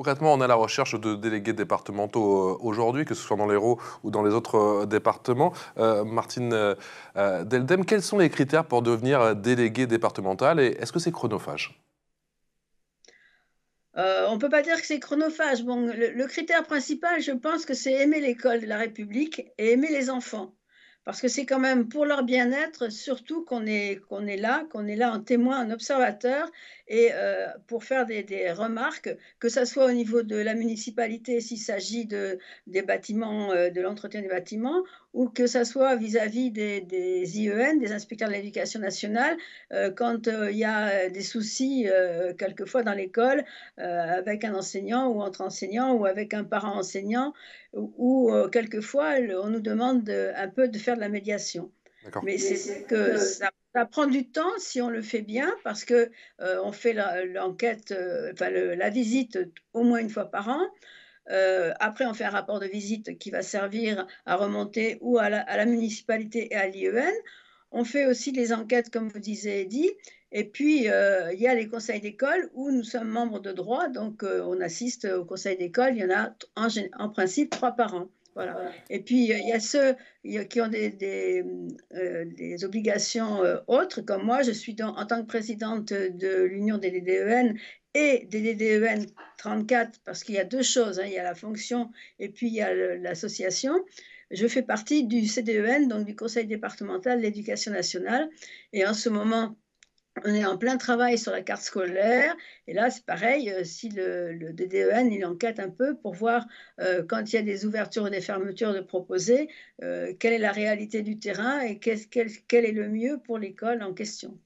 Concrètement, on est à la recherche de délégués départementaux aujourd'hui, que ce soit dans l'Hérault ou dans les autres départements. Martine Deldem, quels sont les critères pour devenir délégué départemental et est-ce que c'est chronophage ? On ne peut pas dire que c'est chronophage. Bon, le critère principal, je pense que c'est aimer l'école de la République et aimer les enfants. Parce que c'est quand même pour leur bien-être, surtout qu'on est là en témoin, en observateur, et pour faire des remarques, que ce soit au niveau de la municipalité, s'il s'agit des bâtiments, de l'entretien des bâtiments, ou que ce soit vis-à-vis des IEN, des inspecteurs de l'éducation nationale, quand il y a des soucis quelquefois dans l'école avec un enseignant ou entre enseignants ou avec un parent enseignant, ou quelquefois on nous demande un peu de faire de la médiation. Mais c'est que ça prend du temps si on le fait bien, parce que on fait l'enquête, la visite au moins une fois par an. Après, on fait un rapport de visite qui va servir à remonter ou à la municipalité et à l'IEN. On fait aussi les enquêtes, comme vous disiez, Eddy. Et puis, il y a les conseils d'école où nous sommes membres de droit. Donc, on assiste au conseil d'école. Il y en a en principe 3 par an. Voilà. Et puis, il y a ceux qui ont des obligations autres, comme moi. Je suis en tant que présidente de l'Union des DDEN et des DDEN 34, parce qu'il y a 2 choses, hein, il y a la fonction et puis il y a l'association. Je fais partie du CDEN, donc du Conseil départemental de l'éducation nationale. Et en ce moment, on est en plein travail sur la carte scolaire. Et là, c'est pareil, si le DDEN, il enquête un peu pour voir, quand il y a des ouvertures ou des fermetures de proposer, quelle est la réalité du terrain et quel est le mieux pour l'école en question.